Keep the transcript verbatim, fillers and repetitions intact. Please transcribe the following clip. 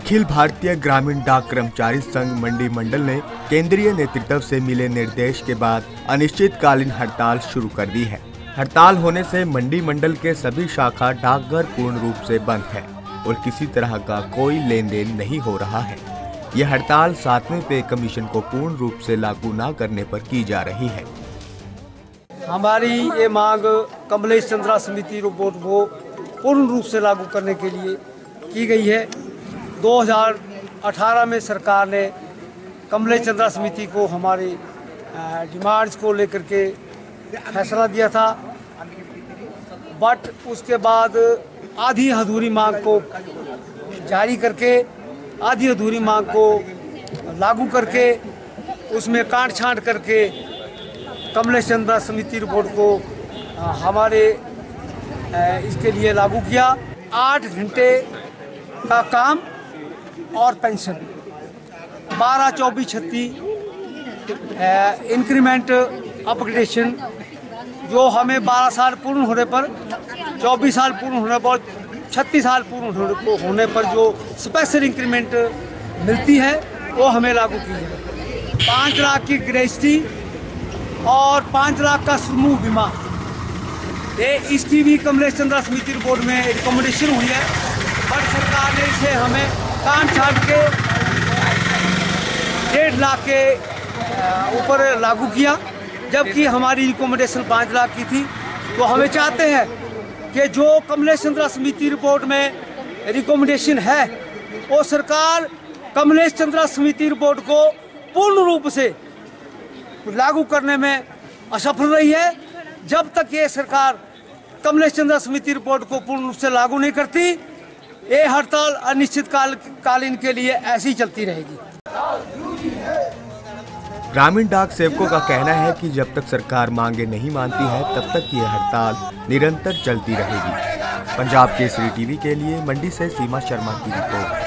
अखिल भारतीय ग्रामीण डाक कर्मचारी संघ मंडी मंडल ने केंद्रीय नेतृत्व से मिले निर्देश के बाद अनिश्चितकालीन हड़ताल शुरू कर दी है। हड़ताल होने से मंडी मंडल के सभी शाखा डाकघर पूर्ण रूप से बंद है और किसी तरह का कोई लेन देन नहीं हो रहा है। यह हड़ताल सातवें पे कमीशन को पूर्ण रूप से लागू न करने पर की जा रही है। हमारी ये मांग कमलेश चंद्रा समिति रिपोर्ट को पूर्ण रूप से लागू करने के लिए की गई है। दो हज़ार अठारह में सरकार ने कमलेश चंद्रा समिति को हमारे डिमांड्स को लेकर के फैसला दिया था, बट उसके बाद आधी अधूरी मांग को जारी करके आधी अधूरी मांग को लागू करके उसमें काट छाँट करके कमलेश चंद्रा समिति रिपोर्ट को हमारे इसके लिए लागू किया। आठ घंटे का काम और पेंशन बारह चौबीस छत्तीस इंक्रीमेंट अपग्रेडेशन जो हमें बारह साल पूर्ण होने पर चौबीस साल पूर्ण होने पर छत्तीस साल पूर्ण होने पर जो स्पेशल इंक्रीमेंट मिलती है वो हमें लागू की है। पाँच लाख की ग्रेच्युटी और पाँच लाख का समूह बीमा ये इसकी भी कमलेश चंद्रा समिति रिपोर्ट में रिकमेंडेशन हुई है, पर सरकार ने इसे हमें कान छाट के डेढ़ लाख के ऊपर लागू किया, जबकि हमारी रिकमेंडेशन पाँच लाख की थी। तो हमें चाहते हैं कि जो कमलेश चंद्रा समिति रिपोर्ट में रिकमेंडेशन है वो सरकार कमलेश चंद्रा समिति रिपोर्ट को पूर्ण रूप से लागू करने में असफल रही है। जब तक ये सरकार कमलेश चंद्रा समिति रिपोर्ट को पूर्ण रूप से लागू नहीं करती, ये हड़ताल अनिश्चितकाल कालीन के लिए ऐसी चलती रहेगी। ग्रामीण डाक सेवकों का कहना है कि जब तक सरकार मांगे नहीं मानती है तब तक ये हड़ताल निरंतर चलती रहेगी। पंजाब केसरी टीवी के लिए मंडी से सीमा शर्मा की रिपोर्ट।